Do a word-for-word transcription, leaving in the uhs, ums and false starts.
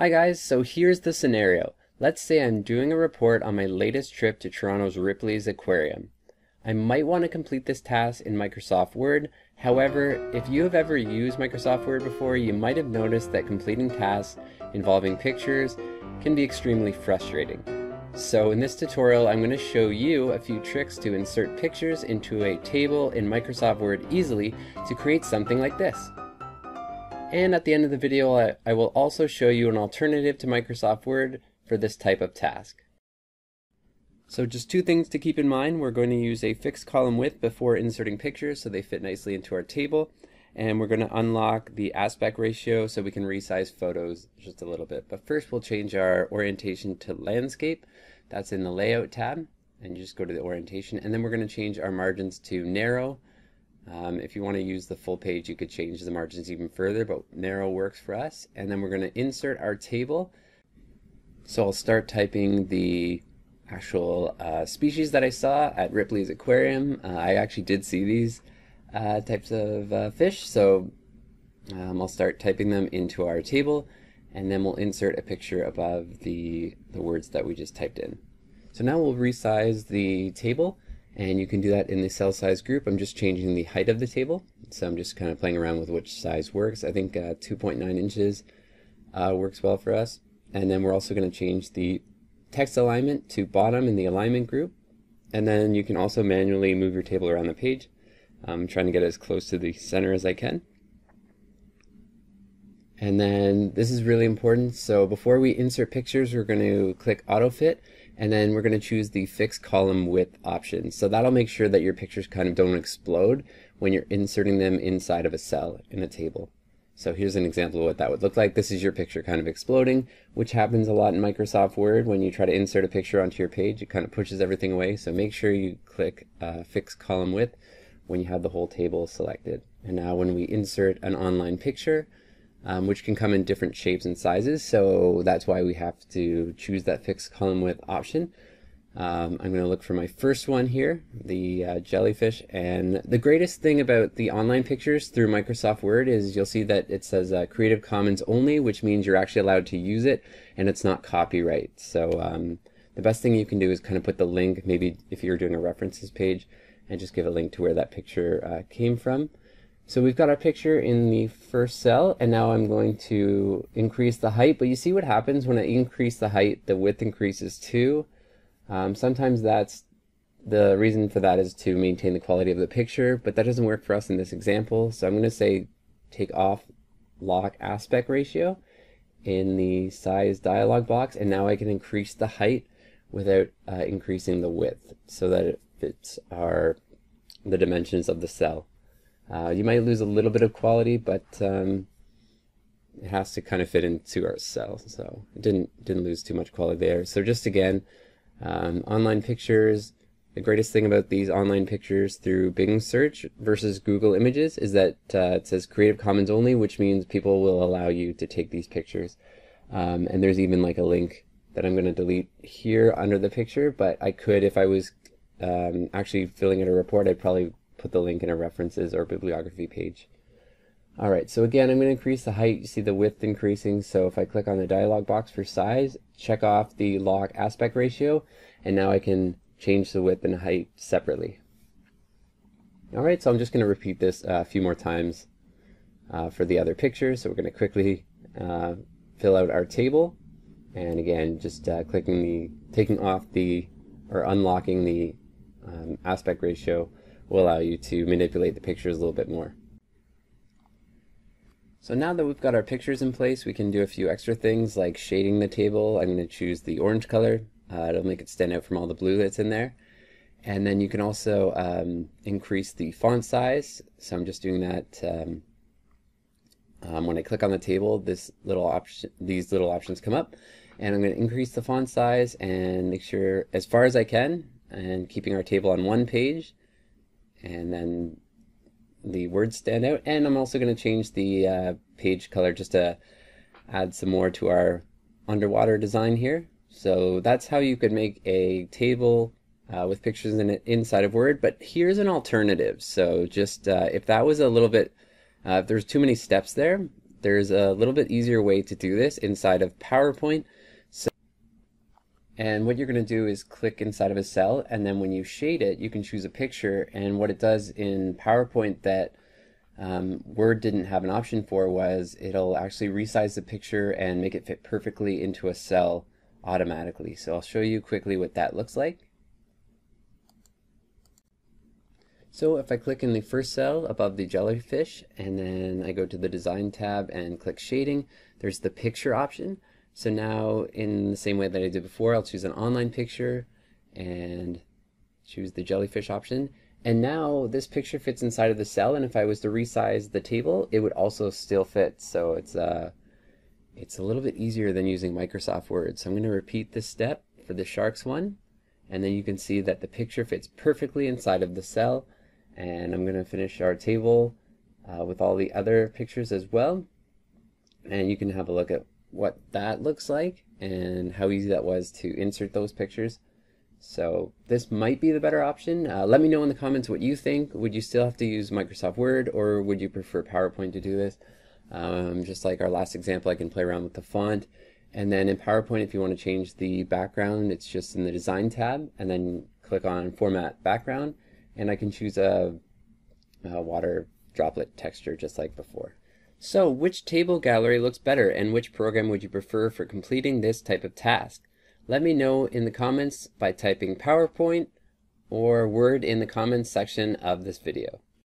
Hi guys, so here's the scenario. Let's say I'm doing a report on my latest trip to Toronto's Ripley's Aquarium. I might want to complete this task in Microsoft Word. However, if you have ever used Microsoft Word before, you might have noticed that completing tasks involving pictures can be extremely frustrating. So in this tutorial, I'm going to show you a few tricks to insert pictures into a table in Microsoft Word easily to create something like this. And at the end of the video, I, I will also show you an alternative to Microsoft Word for this type of task. So just two things to keep in mind. We're going to use a fixed column width before inserting pictures so they fit nicely into our table. And we're going to unlock the aspect ratio so we can resize photos just a little bit. But first we'll change our orientation to landscape. That's in the layout tab. And you just go to the orientation. And then we're going to change our margins to narrow. Um, if you want to use the full page, you could change the margins even further, but narrow works for us. And then we're going to insert our table. So I'll start typing the actual uh, species that I saw at Ripley's Aquarium. Uh, I actually did see these uh, types of uh, fish, so um, I'll start typing them into our table, and then we'll insert a picture above the, the words that we just typed in. So now we'll resize the table. And you can do that in the cell size group. I'm just changing the height of the table, so I'm just kind of playing around with which size works. I think uh, two point nine inches uh, works well for us. And then we're also going to change the text alignment to bottom in the alignment group. And then you can also manually move your table around the page. I'm trying to get as close to the center as I can. And then this is really important. So before we insert pictures, we're going to click auto fit, and then we're going to choose the fixed column width option. So that'll make sure that your pictures kind of don't explode when you're inserting them inside of a cell in a table. So here's an example of what that would look like. This is your picture kind of exploding, which happens a lot in Microsoft Word. When you try to insert a picture onto your page, it kind of pushes everything away. So make sure you click uh, fixed column width when you have the whole table selected. And now when we insert an online picture, Um, which can come in different shapes and sizes, so that's why we have to choose that fixed column width option. Um, I'm going to look for my first one here, the uh, jellyfish. And the greatest thing about the online pictures through Microsoft Word is you'll see that it says uh, Creative Commons only, which means you're actually allowed to use it and it's not copyright. So um, the best thing you can do is kind of put the link, maybe if you're doing a references page, and just give a link to where that picture uh, came from. So we've got our picture in the first cell, and now I'm going to increase the height, but you see what happens when I increase the height, the width increases too. Um, sometimes that's the reason for that is to maintain the quality of the picture, but that doesn't work for us in this example. So I'm going to say take off lock aspect ratio in the size dialog box, and now I can increase the height without uh, increasing the width so that it fits our, the dimensions of the cell. Uh, you might lose a little bit of quality, but um, it has to kind of fit into our cell, so it didn't, didn't lose too much quality there. So just again, um, online pictures, the greatest thing about these online pictures through Bing search versus Google Images is that uh, it says Creative Commons only, which means people will allow you to take these pictures. Um, and there's even like a link that I'm going to delete here under the picture, but I could, if I was um, actually filling out a report, I'd probably put the link in a references or bibliography page. Alright, so again, I'm going to increase the height. You see the width increasing, so if I click on the dialog box for size, check off the log aspect ratio, and now I can change the width and height separately. Alright, so I'm just going to repeat this a few more times uh, for the other pictures. So we're going to quickly uh, fill out our table, and again, just uh, clicking the, taking off the, or unlocking the um, aspect ratio will allow you to manipulate the pictures a little bit more. So now that we've got our pictures in place, we can do a few extra things like shading the table. I'm going to choose the orange color. Uh, it'll make it stand out from all the blue that's in there. And then you can also um, increase the font size. So I'm just doing that um, um, when I click on the table, this little option, these little options come up. And I'm going to increase the font size and make sure as far as I can, and keeping our table on one page. And then the words stand out, and I'm also going to change the uh, page color just to add some more to our underwater design here. So that's how you could make a table uh, with pictures in it inside of Word, but here's an alternative. So just uh, if that was a little bit, uh, if there's too many steps there, There's a little bit easier way to do this inside of PowerPoint. So, and what you're going to do is click inside of a cell, and then when you shade it, you can choose a picture. And what it does in PowerPoint that um, Word didn't have an option for was it'll actually resize the picture and make it fit perfectly into a cell automatically. So I'll show you quickly what that looks like. So if I click in the first cell above the jellyfish, and then I go to the design tab and click shading, there's the picture option. So now, in the same way that I did before, I'll choose an online picture and choose the jellyfish option. And now this picture fits inside of the cell, and if I was to resize the table, it would also still fit. So it's, uh, it's a little bit easier than using Microsoft Word. So I'm going to repeat this step for the sharks one, and then you can see that the picture fits perfectly inside of the cell. And I'm going to finish our table uh, with all the other pictures as well. And you can have a look at what that looks like and how easy that was to insert those pictures. So this might be the better option. Uh, let me know in the comments what you think. Would you still have to use Microsoft Word, or would you prefer PowerPoint to do this? Um, just like our last example, I can play around with the font. And then in PowerPoint, if you want to change the background, it's just in the Design tab, and then click on Format Background. And I can choose a, a water droplet texture just like before. So which table gallery looks better, and which program would you prefer for completing this type of task? Let me know in the comments by typing PowerPoint or Word in the comments section of this video.